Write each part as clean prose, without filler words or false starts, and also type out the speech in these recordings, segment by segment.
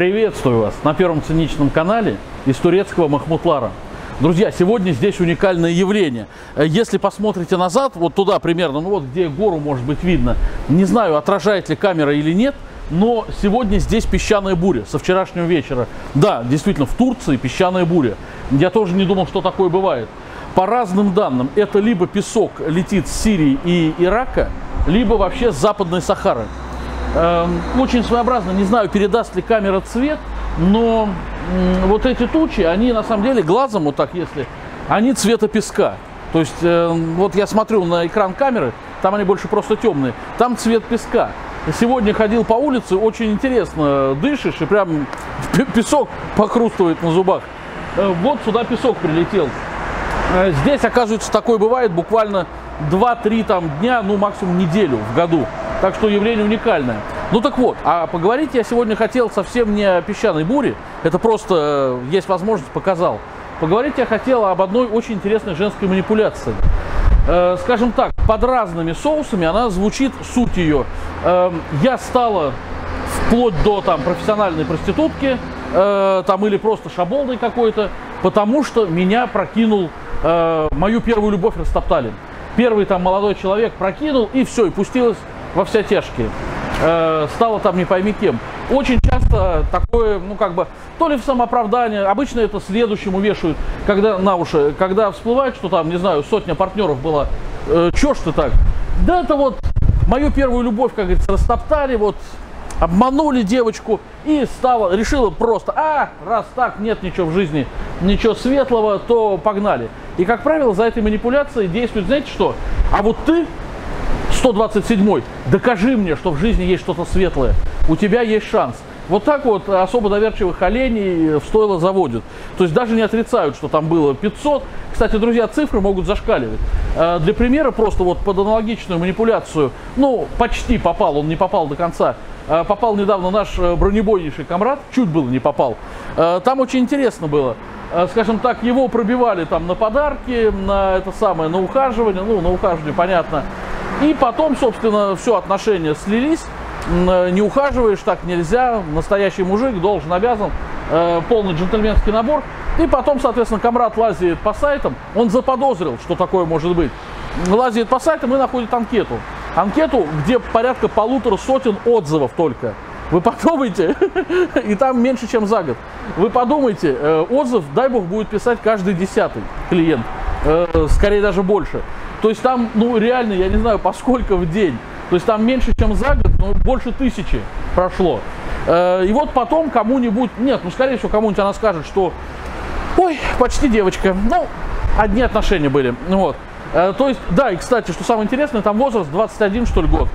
Приветствую вас на первом циничном канале из турецкого Махмутлара. Друзья, сегодня здесь уникальное явление. Если посмотрите назад, вот туда примерно, ну вот где гору может быть видно, не знаю, отражает ли камера или нет, но сегодня здесь песчаная буря со вчерашнего вечера. Да, действительно, в Турции песчаная буря. Я тоже не думал, что такое бывает. По разным данным, это либо песок летит с Сирии и Ирака, либо вообще с Западной Сахары. Очень своеобразно, не знаю, передаст ли камера цвет, но вот эти тучи, они на самом деле глазом, вот так если, они цвета песка. То есть вот я смотрю на экран камеры, там они больше просто темные, там цвет песка. Сегодня ходил по улице, очень интересно, дышишь и прям песок похрустывает на зубах. Вот сюда песок прилетел. Здесь, оказывается, такое бывает буквально 2-3 дня, ну максимум неделю в году. Так что явление уникальное. Ну так вот, а поговорить я сегодня хотел совсем не о песчаной буре. Это просто есть возможность, показал. Поговорить я хотел об одной очень интересной женской манипуляции. Скажем так, под разными соусами она звучит, суть ее. Я стала вплоть до профессиональной проститутки, или просто шаболдой какой-то, потому что меня прокинул, мою первую любовь растоптали. Первый молодой человек прокинул, и все, и пустилась во все тяжкие, стало не пойми кем. Очень часто такое, то ли в самооправдание, обычно это следующему вешают, когда на уши, когда всплывает, что не знаю, сотня партнеров была, чё ж ты так? Да это мою первую любовь, как говорится, растоптали, обманули девочку и решила просто, раз так нет ничего в жизни, ничего светлого, то погнали. И, как правило, за этой манипуляцией действует, знаете что? А вот ты, 127-й, докажи мне, что в жизни есть что-то светлое, у тебя есть шанс. Вот так особо доверчивых оленей в стойло заводят. То есть даже не отрицают, что там было 500. Кстати, друзья, цифры могут зашкаливать. Для примера просто под аналогичную манипуляцию, почти попал, он не попал до конца, попал недавно наш бронебойнейший комрад, чуть было не попал. Там очень интересно было. Скажем так, его пробивали на подарки, на ухаживание, на ухаживание, понятно. И потом, собственно, все, отношения слились, не ухаживаешь, так нельзя, настоящий мужик должен, обязан, полный джентльменский набор. И потом, соответственно, комрад лазит по сайтам, он заподозрил, что такое может быть, лазит по сайтам и находит анкету. Анкету, где порядка 150 отзывов только. Вы подумайте, и там меньше, чем за год. Вы подумайте, отзыв, дай бог, будет писать каждый 10-й клиент, скорее даже больше. То есть там, реально, я не знаю, по сколько в день. То есть там меньше, чем за год, но больше 1000 прошло. И потом кому-нибудь, скорее всего, кому-нибудь она скажет, что, ой, почти девочка. Одни отношения были. То есть, да, и, кстати, что самое интересное, там возраст 21, что ли, год.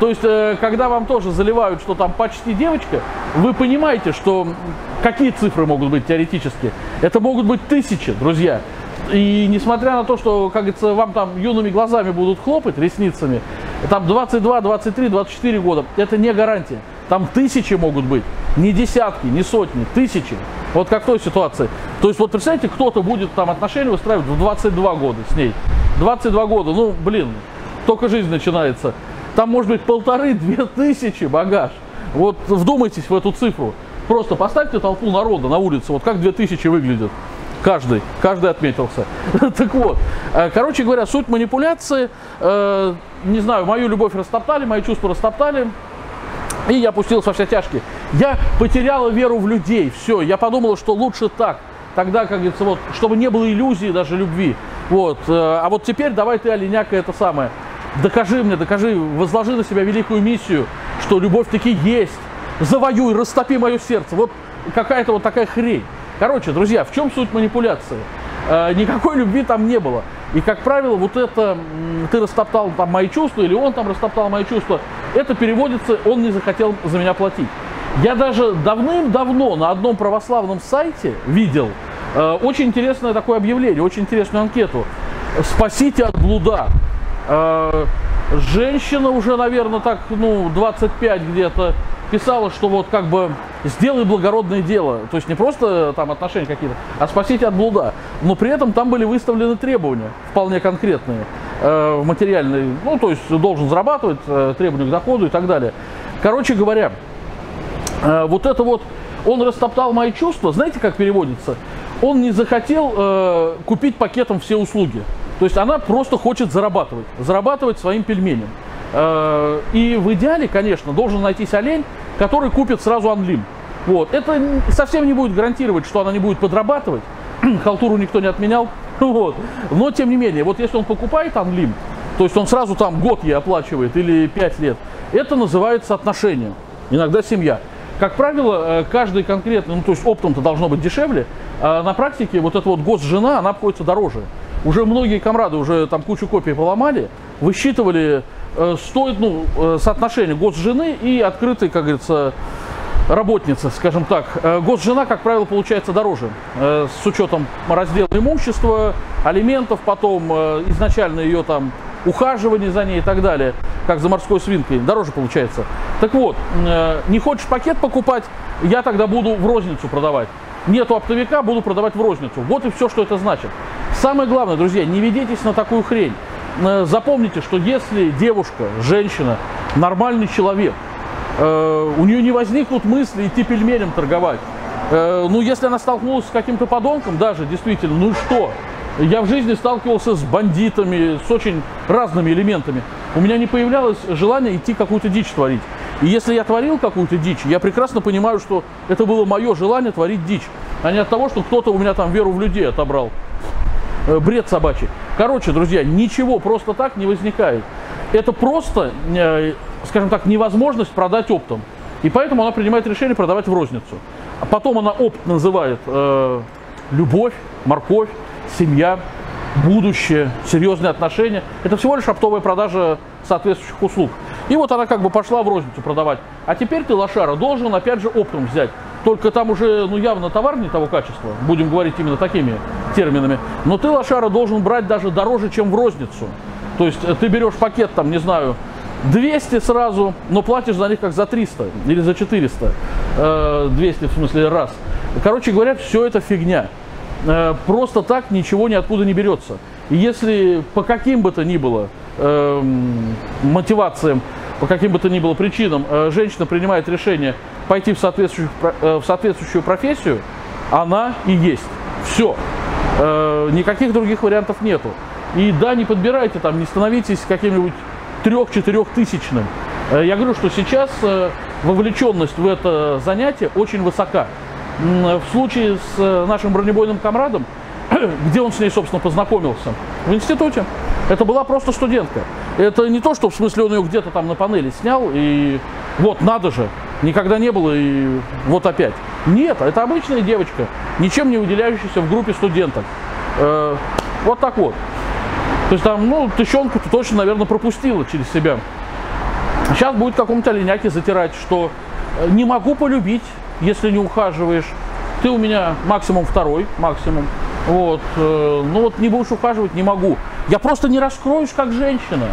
То есть, когда вам тоже заливают, что там почти девочка, вы понимаете, что какие цифры могут быть теоретически. Это могут быть 1000, друзья. И несмотря на то, что, как говорится, вам юными глазами будут хлопать, ресницами, там 22, 23, 24 года, это не гарантия. Там 1000 могут быть, не десятки, не сотни, 1000. Вот как в той ситуации. То есть, представьте, кто-то будет отношения выстраивать в 22 года с ней. 22 года, только жизнь начинается. Там может быть 1500–2000 багаж. Вот вдумайтесь в эту цифру. Просто поставьте толпу народа на улице, как 2000 выглядит. Каждый отметился. Так вот, короче говоря, суть манипуляции, не знаю, мою любовь растоптали, мои чувства растоптали, и я пустился во все тяжкие. Я потеряла веру в людей, все, я подумала, что лучше так, тогда, как говорится, чтобы не было иллюзии даже любви. А теперь давай ты, оленяка, докажи мне, возложи на себя великую миссию, что любовь таки есть, завоюй, растопи мое сердце, какая-то такая хрень. Короче, друзья, в чем суть манипуляции? Никакой любви там не было. И, как правило, ты растоптал мои чувства, или он растоптал мои чувства, это переводится, он не захотел за меня платить. Я даже давным-давно на одном православном сайте видел очень интересное такое объявление, очень интересную анкету. «Спасите от блуда». Женщина уже, наверное, 25 где-то, писала, что сделай благородное дело, то есть не просто отношения какие-то, а спасите от блуда. Но при этом там были выставлены требования вполне конкретные, материальные, то есть должен зарабатывать, требования к доходу и так далее. Короче говоря, Он растоптал мои чувства. Знаете, как переводится? Он не захотел купить пакетом все услуги. То есть она просто хочет зарабатывать. Зарабатывать своим пельменем. И в идеале, конечно, должен найтись олень, который купит сразу Анлим. Вот. Это совсем не будет гарантировать, что она не будет подрабатывать. Халтуру никто не отменял. Вот. Но, тем не менее, вот если он покупает Анлим, то есть он сразу там год ей оплачивает или 5 лет, это называется отношения, иногда семья. Как правило, каждый конкретный, ну то есть оптом-то должно быть дешевле, а на практике вот эта вот госжена, она обходится дороже. Уже многие комрады уже там кучу копий поломали, высчитывали стоит, ну, соотношение госжены и открытой, как говорится, работницы, скажем так. Госжена, как правило, получается дороже, с учетом раздела имущества, алиментов, потом изначально ее там ухаживание за ней и так далее, как за морской свинкой, дороже получается. Так вот, не хочешь пакет покупать, я тогда буду в розницу продавать. Нету оптовика, буду продавать в розницу. Вот и все, что это значит. Самое главное, друзья, не ведитесь на такую хрень. Запомните, что если девушка, женщина, нормальный человек, у нее не возникнут мысли идти пельменем торговать. Ну, если она столкнулась с каким-то подонком, даже действительно, ну и что? Я в жизни сталкивался с бандитами, с очень разными элементами. У меня не появлялось желания идти какую-то дичь творить. И если я творил какую-то дичь, я прекрасно понимаю, что это было мое желание творить дичь, а не от того, что кто-то у меня там веру в людей отобрал. Бред собачий. Короче, друзья, ничего просто так не возникает. Это просто, скажем так, невозможность продать оптом. И поэтому она принимает решение продавать в розницу. А потом она опт называет любовь, морковь, семья, будущее, серьезные отношения. Это всего лишь оптовая продажа соответствующих услуг. И вот она как бы пошла в розницу продавать. А теперь ты, лошара, должен опять же оптом взять. Только там уже, ну, явно товар не того качества, будем говорить именно такими терминами. Но ты, лошара, должен брать даже дороже, чем в розницу. То есть ты берешь пакет, там, не знаю, 200 сразу, но платишь за них как за 300 или за 400. 200 в смысле раз. Короче говоря, все это фигня. Просто так ничего ниоткуда не берется. И если по каким бы то ни было мотивациям, по каким бы то ни было причинам женщина принимает решение пойти в соответствующую профессию, она и есть. Все. Никаких других вариантов нету. И да, не подбирайте там, не становитесь каким-нибудь 3-4-тысячным. Я говорю, что сейчас вовлеченность в это занятие очень высока. В случае с нашим бронебойным комрадом, где он с ней, собственно, познакомился? В институте. Это была просто студентка. Это не то, что в смысле он ее где-то там на панели снял и вот, надо же, никогда не было и вот опять. Нет, это обычная девочка, ничем не выделяющаяся в группе студенток. Вот так вот. То есть там, ну, тыщенку ты точно, наверное, пропустила через себя. Сейчас будет какому-то оленяке затирать, что не могу полюбить, если не ухаживаешь. Ты у меня максимум второй, максимум. Вот. Ну вот не будешь ухаживать, не могу. Я просто не раскроюсь как женщина.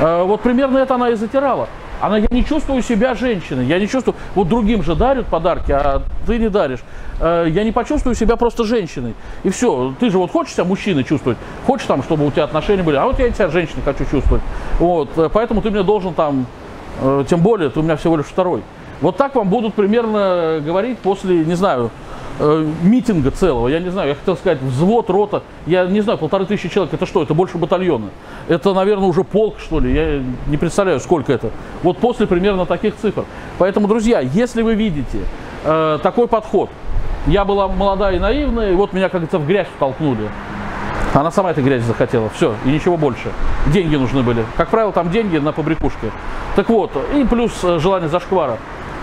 Вот примерно это она и затирала. Она, я не чувствую себя женщиной, я не чувствую, вот другим же дарят подарки, а ты не даришь. Я не почувствую себя просто женщиной. И все, ты же вот хочешь себя мужчиной чувствовать, хочешь там, чтобы у тебя отношения были, а вот я себя женщиной хочу чувствовать. Вот, поэтому ты мне должен там, тем более, ты у меня всего лишь второй. Вот так вам будут примерно говорить после, не знаю, митинга целого, я не знаю, я хотел сказать, взвод, рота, я не знаю, 1500 человек, это что, это больше батальона, это, наверное, уже полк, что ли, я не представляю, сколько это, вот после примерно таких цифр. Поэтому, друзья, если вы видите такой подход, я была молодая и наивная, и вот меня, как говорится, в грязь втолкнули, она сама эта грязь захотела, все, и ничего больше, деньги нужны были, как правило, там деньги на побрякушке, так вот, и плюс желание зашквара.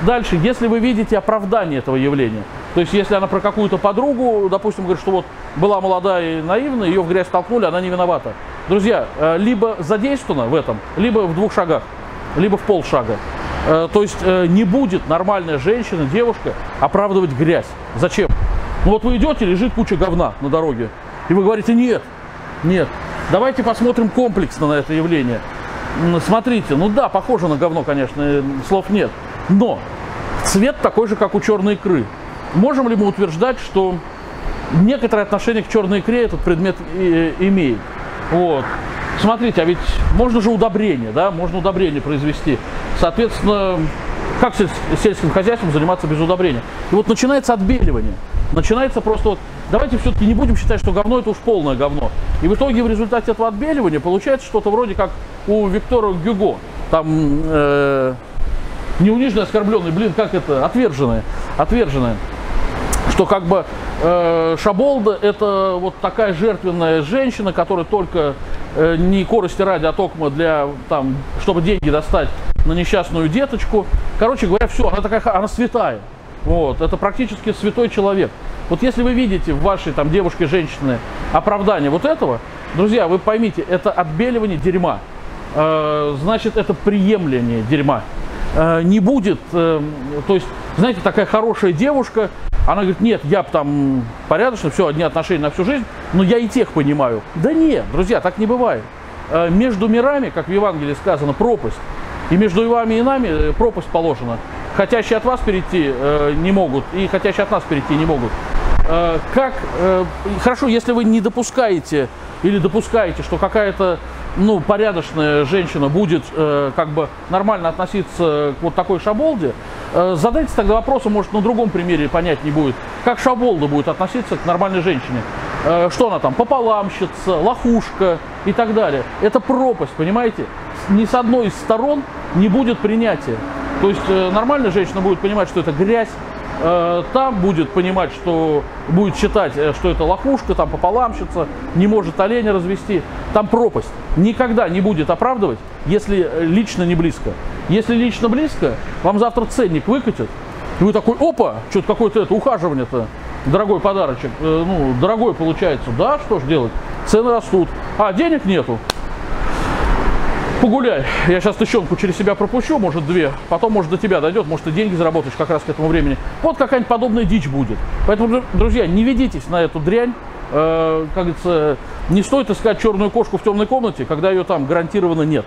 Дальше, если вы видите оправдание этого явления, то есть если она про какую-то подругу, допустим, говорит, что вот была молодая и наивная, ее в грязь толкнули, она не виновата. Друзья, либо задействована в этом, либо в двух шагах, либо в полшага. То есть не будет нормальная женщина, девушка оправдывать грязь. Зачем? Ну вот вы идете, лежит куча говна на дороге, и вы говорите, нет, нет, давайте посмотрим комплексно на это явление. Смотрите, ну да, похоже на говно, конечно, слов нет. Но цвет такой же, как у черной икры. Можем ли мы утверждать, что некоторое отношение к черной икре этот предмет имеет? Вот. Смотрите, а ведь можно же удобрение, да? Можно удобрение произвести. Соответственно, Как сельским хозяйством заниматься без удобрения? И вот начинается отбеливание. Начинается просто вот, давайте все-таки не будем считать, что говно это уж полное говно. И в итоге в результате этого отбеливания получается что-то вроде как у Виктора Гюго. Там неуниженный, оскорбленный, блин, как это, отверженное. Что как бы Шаболда это вот такая жертвенная женщина, которая только не корости ради, а токма для, там, чтобы деньги достать на несчастную деточку. Короче говоря, все, она такая, она святая. Вот, это практически святой человек. Вот если вы видите в вашей там девушке, женщине оправдание вот этого, друзья, вы поймите, это отбеливание дерьма. Значит, это приемление дерьма. Не будет, то есть, знаете, такая хорошая девушка, она говорит, нет, я там порядочно, все, одни отношения на всю жизнь, но я и тех понимаю. Да нет, друзья, так не бывает. Между мирами, как в Евангелии сказано, пропасть. И между вами и нами пропасть положена. Хотящие от вас перейти не могут, и хотящие от нас перейти не могут. Хорошо, если вы не допускаете или допускаете, что какая-то порядочная женщина будет как бы нормально относиться к вот такой шаболде, задайте тогда вопросом, может, на другом примере понять не будет, как шаболда будет относиться к нормальной женщине. Что она там, пополамщица, лохушка и так далее. Это пропасть, понимаете? Ни с одной из сторон не будет принятия. То есть нормальная женщина будет понимать, что это грязь, там будет понимать, что будет считать, что это лохушка, там пополамщица, не может оленя развести. Там пропасть. Никогда не будет оправдывать, если лично не близко. Если лично близко, вам завтра ценник выкатят, и вы такой, опа, что-то какое-то это ухаживание-то, дорогой подарочек, дорогой получается. Да, что ж делать? Цены растут. А, денег нету. Погуляй. Я сейчас тыщенку через себя пропущу, может, две. Потом, может, до тебя дойдет, может, ты деньги заработаешь как раз к этому времени. Вот какая-нибудь подобная дичь будет. Поэтому, друзья, не ведитесь на эту дрянь. Как говорится, не стоит искать черную кошку в темной комнате, когда ее там гарантированно нет.